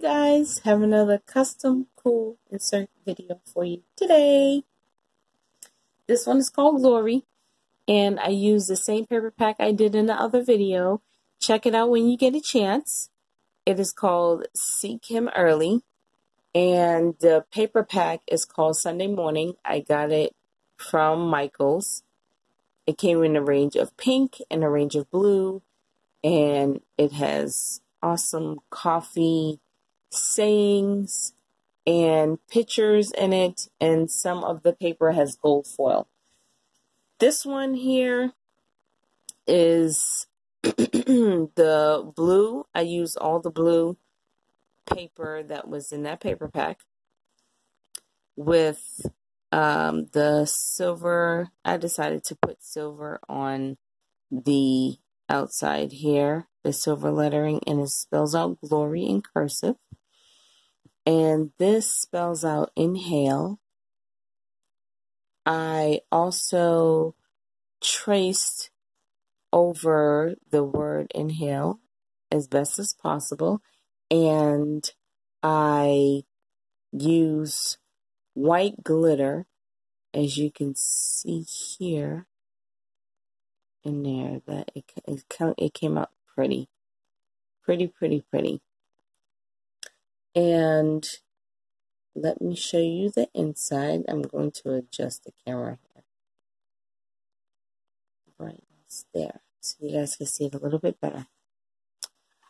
Guys, have another custom cool insert video for you today. This one is called Glory, and I use the same paper pack I did in the other video. Check it out when you get a chance. It is called Seek Him Early, and the paper pack is called Sunday Morning. I got it from Michaels. It came in a range of pink and a range of blue, and it has awesome coffee sayings and pictures in it, and some of the paper has gold foil. This one here is the blue. I used all the blue paper that was in that paper pack with the silver. I decided to put silver on the outside here, the silver lettering, and it spells out glory in cursive. And this spells out inhale. I also traced over the word inhale as best as possible. And I use white glitter, as you can see here. In there, that it came out pretty. And let me show you the inside. I'm going to adjust the camera here. Brightness there. So you guys can see it a little bit better.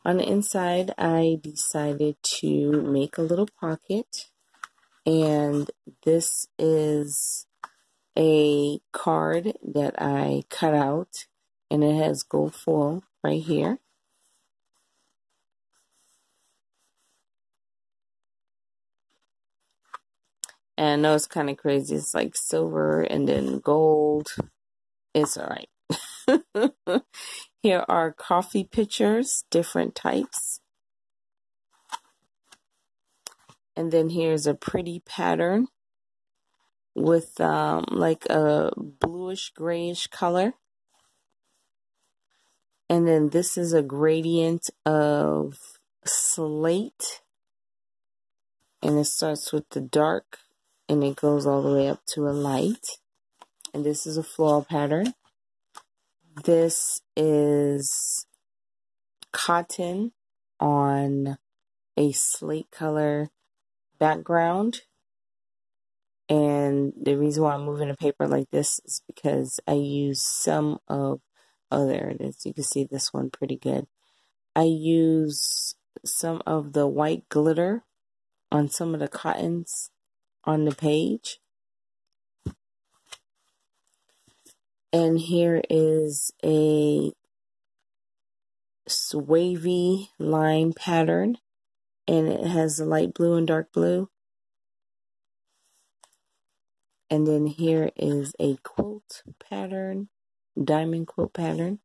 On the inside, I decided to make a little pocket. And this is a card that I cut out. And it has gold foil right here. And I know it's kind of crazy. It's like silver and then gold. It's all right. Here are coffee pictures, different types. And then here's a pretty pattern with like a bluish grayish color. And then this is a gradient of slate. And it starts with the dark, and it goes all the way up to a light. And this is a floral pattern. This is cotton on a slate color background. And the reason why I'm moving a paper like this is because I use some of, oh, there it is. You can see this one pretty good. I use some of the white glitter on some of the cottons on the page. And here is a wavy line pattern, and it has light blue and dark blue. And then here is a quilt pattern, diamond quilt pattern.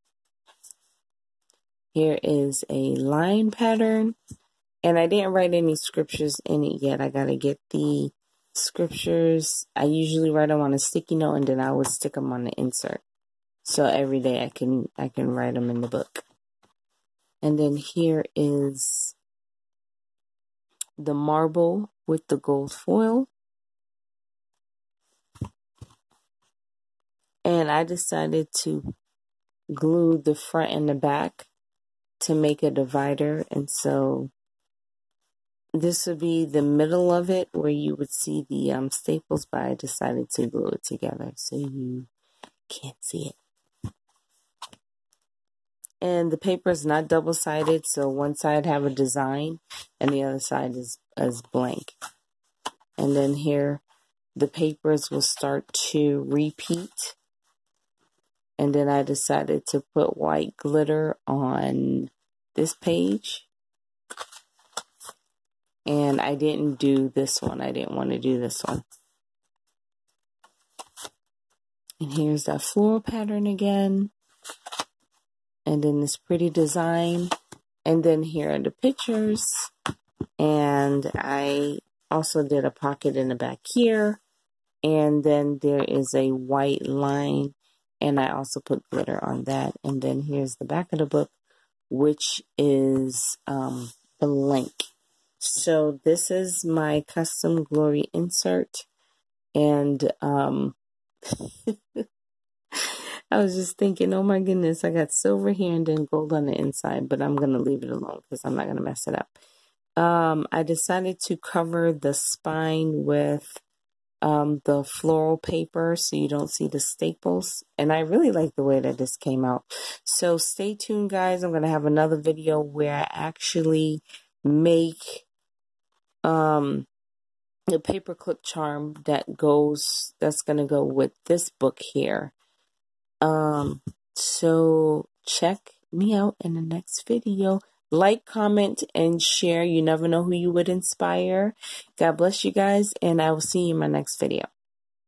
Here is a line pattern, and I didn't write any scriptures in it yet. I gotta get the scriptures. I usually write them on a sticky note, and then I would stick them on the insert. So every day I can write them in the book. And then here is the marble with the gold foil. And I decided to glue the front and the back to make a divider. And so this would be the middle of it where you would see the staples, but I decided to glue it together so you can't see it. And the paper is not double-sided, so one side have a design and the other side is blank. And then here, the papers will start to repeat. And then I decided to put white glitter on this page. And I didn't do this one. I didn't want to do this one. And here's that floral pattern again. And then this pretty design. And then here are the pictures. And I also did a pocket in the back here. And then there is a white line. And I also put glitter on that. And then here's the back of the book, which is blank. So this is my custom glory insert, and I was just thinking, oh my goodness, I got silver here and then gold on the inside, but I'm going to leave it alone because I'm not going to mess it up. I decided to cover the spine with the floral paper so you don't see the staples. And I really like the way that this came out. So stay tuned, guys. I'm going to have another video where I actually make the paperclip charm that's going to go with this book here. So check me out in the next video. Like, comment, and share. You never know who you would inspire. God bless you guys, and I will see you in my next video.